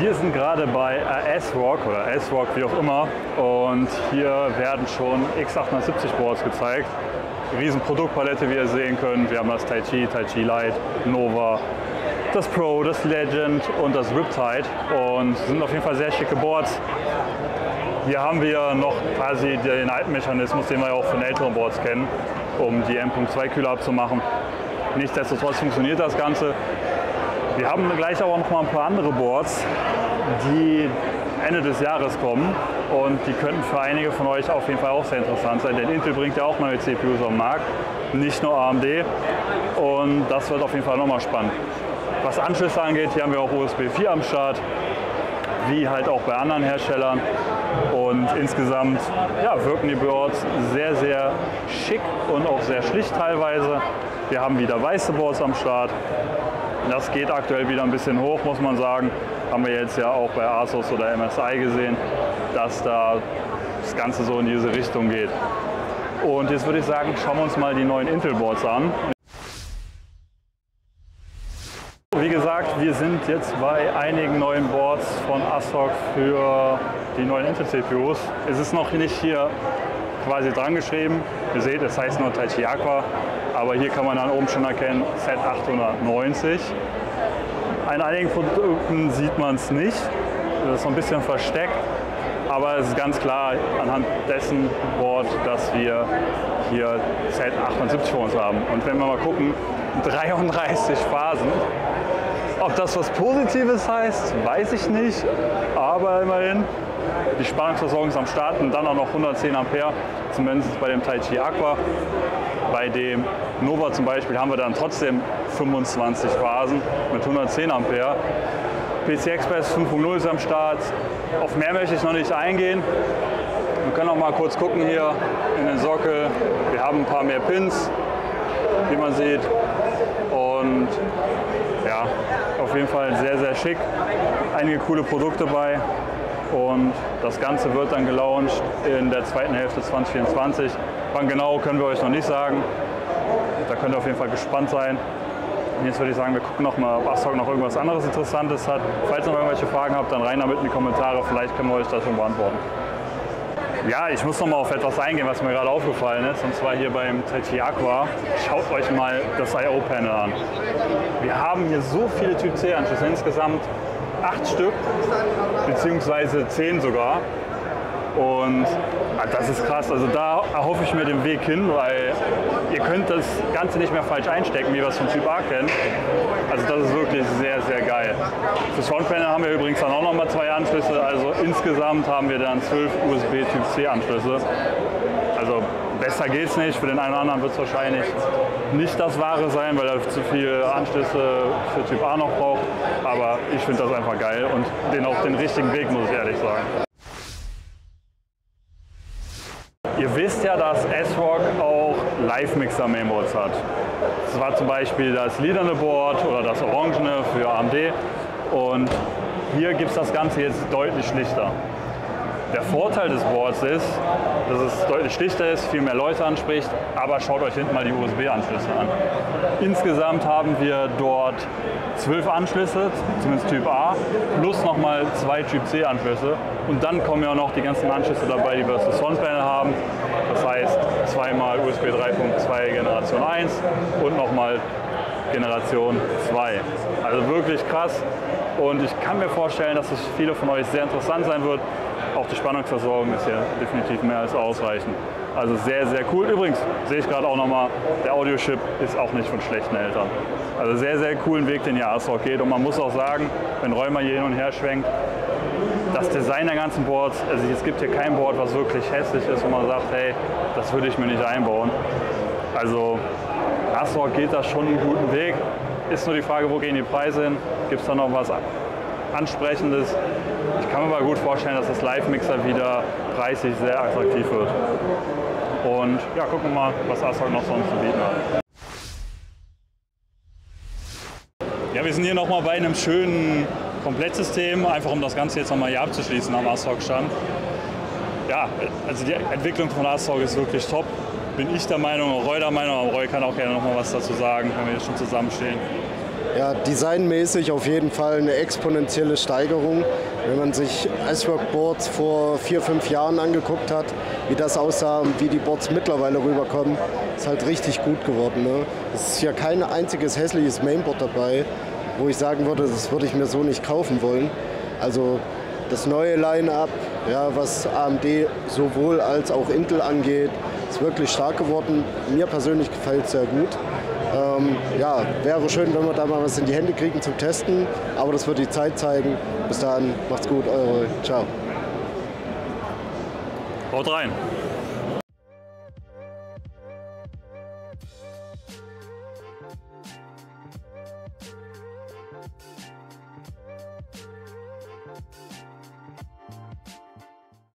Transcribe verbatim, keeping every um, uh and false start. Wir sind gerade bei ASRock oder ASRock, wie auch immer, und hier werden schon X achthundertsiebzig Boards gezeigt. Riesen Produktpalette, wie ihr sehen könnt. Wir haben das Tai Chi, Tai Chi Lite, Nova, das Pro, das Legend und das Riptide, und sind auf jeden Fall sehr schicke Boards. Hier haben wir noch quasi den alten Mechanismus, den wir ja auch von älteren Boards kennen, um die M Punkt zwei Kühler abzumachen. Nichtsdestotrotz funktioniert das Ganze. Wir haben gleich aber noch mal ein paar andere Boards, die Ende des Jahres kommen, und die könnten für einige von euch auf jeden Fall auch sehr interessant sein, denn Intel bringt ja auch neue C P Us auf den Markt, nicht nur A M D, und das wird auf jeden Fall nochmal spannend. Was Anschlüsse angeht, hier haben wir auch U S B vier am Start, wie halt auch bei anderen Herstellern, und insgesamt ja, wirken die Boards sehr, sehr schick und auch sehr schlicht teilweise. Wir haben wieder weiße Boards am Start. Das geht aktuell wieder ein bisschen hoch, muss man sagen. Haben wir jetzt ja auch bei ASUS oder M S I gesehen, dass da das Ganze so in diese Richtung geht. Und jetzt würde ich sagen, schauen wir uns mal die neuen Intel-Boards an. Wie gesagt, wir sind jetzt bei einigen neuen Boards von ASRock für die neuen Intel-C P Us. Es ist noch nicht hier quasi dran geschrieben. Ihr seht, es heißt nur Taichi Aqua, aber hier kann man dann oben schon erkennen, Z achthundertneunzig. An einigen Produkten sieht man es nicht, das ist so ein bisschen versteckt, aber es ist ganz klar anhand dessen Board, dass wir hier Z achtundsiebzig vor uns haben. Und wenn wir mal gucken, dreiunddreißig Phasen, ob das was Positives heißt, weiß ich nicht, aber immerhin. Die Spannungsversorgung ist am Start und dann auch noch hundertzehn Ampere, zumindest bei dem Taichi Aqua. Bei dem Nova zum Beispiel haben wir dann trotzdem fünfundzwanzig Phasen mit hundertzehn Ampere. P C Express fünf Punkt null ist am Start. Auf mehr möchte ich noch nicht eingehen. Wir können auch mal kurz gucken hier in den Sockel. Wir haben ein paar mehr Pins, wie man sieht. Und ja, auf jeden Fall sehr, sehr schick. Einige coole Produkte bei. Und das Ganze wird dann gelauncht in der zweiten Hälfte zwanzig vierundzwanzig. Wann genau, können wir euch noch nicht sagen. Da könnt ihr auf jeden Fall gespannt sein. Und jetzt würde ich sagen, wir gucken noch mal, ob ASRock noch irgendwas anderes Interessantes hat. Falls ihr noch irgendwelche Fragen habt, dann rein damit in die Kommentare. Vielleicht können wir euch das schon beantworten. Ja, ich muss noch mal auf etwas eingehen, was mir gerade aufgefallen ist. Und zwar hier beim Taichi Aqua. Schaut euch mal das I O Panel an. Wir haben hier so viele Typ C Anschlüsse insgesamt. Acht Stück, beziehungsweise zehn sogar, und das ist krass, also da erhoffe ich mir den Weg hin, weil ihr könnt das Ganze nicht mehr falsch einstecken, wie wir es von Typ A kennen, also das ist wirklich sehr, sehr geil. Fürs Frontpanel haben wir übrigens dann auch nochmal zwei Anschlüsse, also insgesamt haben wir dann zwölf U S B Typ C Anschlüsse, also besser geht's nicht, für den einen oder anderen wird es wahrscheinlich nicht das Wahre sein, weil er zu viele Anschlüsse für Typ A noch braucht, aber ich finde das einfach geil und den auf den richtigen Weg, muss ich ehrlich sagen. Ihr wisst ja, dass ASRock auch Live-Mixer-Mainboards hat. Das war zum Beispiel das lilane Board oder das orangene für A M D, und hier gibt es das Ganze jetzt deutlich schlichter. Der Vorteil des Boards ist, dass es deutlich schlichter ist, viel mehr Leute anspricht, aber schaut euch hinten mal die U S B Anschlüsse an. Insgesamt haben wir dort zwölf Anschlüsse, zumindest Typ A, plus nochmal zwei Typ C Anschlüsse, und dann kommen ja auch noch die ganzen Anschlüsse dabei, die wir aus dem Frontpanel haben. Das heißt zweimal U S B drei Punkt zwei Generation eins und nochmal Generation zwei. Also wirklich krass, und ich kann mir vorstellen, dass es viele von euch sehr interessant sein wird. Auch die Spannungsversorgung ist hier definitiv mehr als ausreichend. Also sehr, sehr cool. Übrigens sehe ich gerade auch nochmal, der Audiochip ist auch nicht von schlechten Eltern. Also sehr, sehr coolen Weg, den hier ASRock geht. Und man muss auch sagen, wenn Räumer hier hin und her schwenkt, das Design der ganzen Boards, also es gibt hier kein Board, was wirklich hässlich ist, wo man sagt, hey, das würde ich mir nicht einbauen. Also ASRock geht da schon einen guten Weg. Ist nur die Frage, wo gehen die Preise hin? Gibt es da noch was Ansprechendes? Ich kann mir aber gut vorstellen, dass das Live-Mixer wieder preislich sehr attraktiv wird. Und ja, gucken wir mal, was ASRock noch sonst zu bieten hat. Ja, wir sind hier nochmal bei einem schönen Komplettsystem, einfach um das Ganze jetzt nochmal hier abzuschließen am ASRock-Stand. Ja, also die Entwicklung von ASRock ist wirklich top. Bin ich der Meinung, auch Roy der Meinung, aber Roy kann auch gerne nochmal was dazu sagen, wenn wir jetzt schon zusammenstehen. ja, designmäßig auf jeden Fall eine exponentielle Steigerung. Wenn man sich ASRock Boards vor vier, fünf Jahren angeguckt hat, wie das aussah und wie die Boards mittlerweile rüberkommen, ist halt richtig gut geworden. Ne? Es ist ja kein einziges hässliches Mainboard dabei, wo ich sagen würde, das würde ich mir so nicht kaufen wollen. Also das neue Line-Up, ja, was A M D sowohl als auch Intel angeht, ist wirklich stark geworden. Mir persönlich gefällt es sehr gut. Ähm, ja, wäre schön, wenn wir da mal was in die Hände kriegen zum Testen, aber das wird die Zeit zeigen. Bis dahin, macht's gut, eure, ciao. Haut rein.